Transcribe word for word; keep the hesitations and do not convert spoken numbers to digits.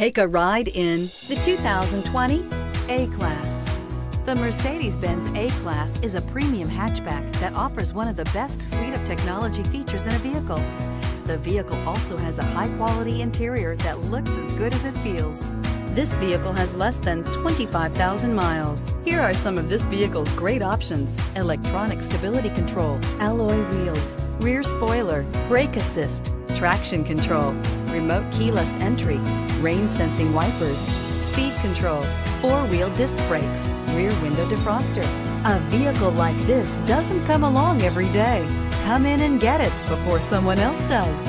Take a ride in the two thousand twenty A-Class. The Mercedes-Benz A-Class is a premium hatchback that offers one of the best suite of technology features in a vehicle. The vehicle also has a high-quality interior that looks as good as it feels. This vehicle has less than twenty-five thousand miles. Here are some of this vehicle's great options: electronic stability control, alloy wheels, rear spoiler, brake assist, traction control, remote keyless entry, rain sensing wipers, speed control, four-wheel disc brakes, rear window defroster. A vehicle like this doesn't come along every day. Come in and get it before someone else does.